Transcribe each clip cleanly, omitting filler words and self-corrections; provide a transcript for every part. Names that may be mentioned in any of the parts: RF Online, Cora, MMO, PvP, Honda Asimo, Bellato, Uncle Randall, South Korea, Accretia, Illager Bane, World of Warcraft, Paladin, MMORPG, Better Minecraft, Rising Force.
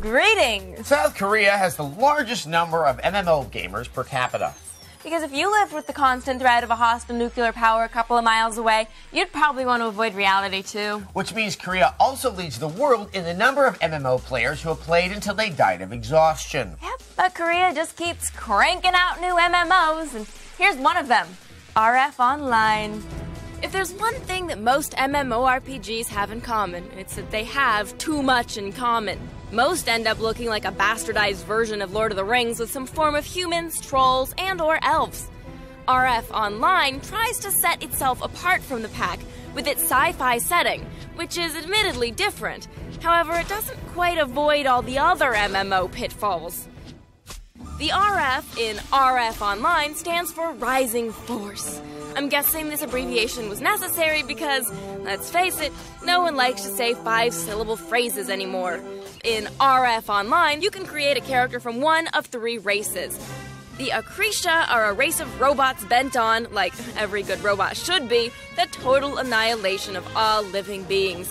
Greetings! South Korea has the largest number of MMO gamers per capita. Because if you lived with the constant threat of a hostile nuclear power a couple of miles away, you'd probably want to avoid reality, too. Which means Korea also leads the world in the number of MMO players who have played until they died of exhaustion. Yep, but Korea just keeps cranking out new MMOs, and here's one of them, RF Online. If there's one thing that most MMORPGs have in common, it's that they have too much in common. Most end up looking like a bastardized version of Lord of the Rings with some form of humans, trolls, and/or elves. RF Online tries to set itself apart from the pack with its sci-fi setting, which is admittedly different. However, it doesn't quite avoid all the other MMO pitfalls. The RF in RF Online stands for Rising Force. I'm guessing this abbreviation was necessary because, let's face it, no one likes to say five-syllable phrases anymore. In RF Online, you can create a character from one of three races. The Accretia are a race of robots bent on, like every good robot should be, the total annihilation of all living beings.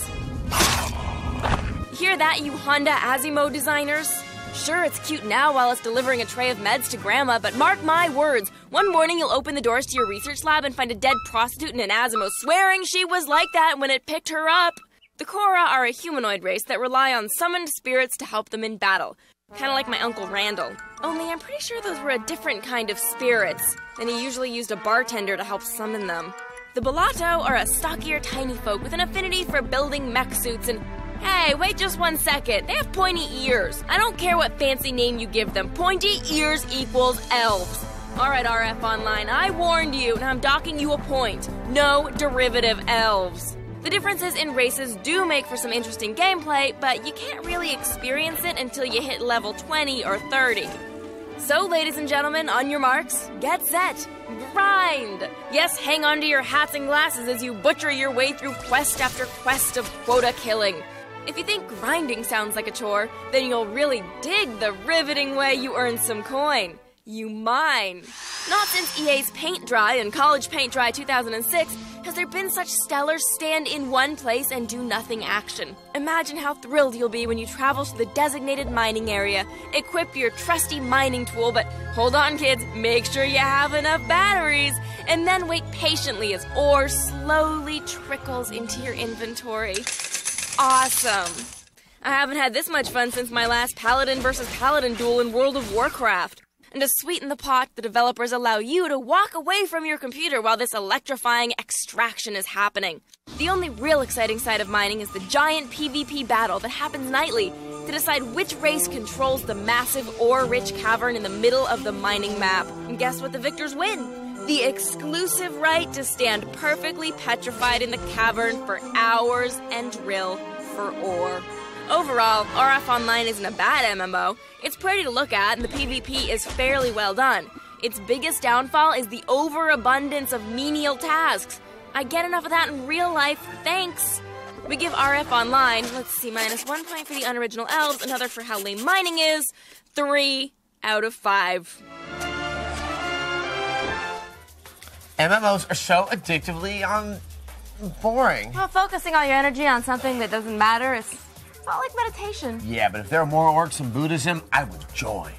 Hear that, you Honda Asimo designers? Sure, it's cute now while it's delivering a tray of meds to Grandma, but mark my words, one morning you'll open the doors to your research lab and find a dead prostitute in an Asimo swearing she was like that when it picked her up. The Cora are a humanoid race that rely on summoned spirits to help them in battle. Kinda like my Uncle Randall. Only I'm pretty sure those were a different kind of spirits, and he usually used a bartender to help summon them. The Bellato are a stockier tiny folk with an affinity for building mech suits and... Hey, wait just one second. They have pointy ears. I don't care what fancy name you give them. Pointy ears equals elves. All right, RF Online, I warned you, and I'm docking you a point. No derivative elves. The differences in races do make for some interesting gameplay, but you can't really experience it until you hit level 20 or 30. So, ladies and gentlemen, on your marks, get set, grind! Yes, hang on to your hats and glasses as you butcher your way through quest after quest of quota killing. If you think grinding sounds like a chore, then you'll really dig the riveting way you earn some coin. You mine. Not since EA's Paint Dry and College Paint Dry 2006 has there been such stellar stand in one place and do nothing action. Imagine how thrilled you'll be when you travel to the designated mining area, equip your trusty mining tool, but hold on kids, make sure you have enough batteries, and then wait patiently as ore slowly trickles into your inventory. Awesome. I haven't had this much fun since my last Paladin versus Paladin duel in World of Warcraft. And to sweeten the pot, the developers allow you to walk away from your computer while this electrifying extraction is happening. The only real exciting side of mining is the giant PvP battle that happens nightly to decide which race controls the massive ore-rich cavern in the middle of the mining map. And guess what the victors win? The exclusive right to stand perfectly petrified in the cavern for hours and drill for ore. Overall, RF Online isn't a bad MMO. It's pretty to look at, and the PvP is fairly well done. Its biggest downfall is the overabundance of menial tasks. I get enough of that in real life, thanks. We give RF Online, let's see, -1 point for the unoriginal elves, another for how lame mining is, 3 out of 5. MMOs are so addictively boring. Well, focusing all your energy on something that doesn't matter is not like meditation. Yeah, but if there are more orcs in Buddhism, I would join.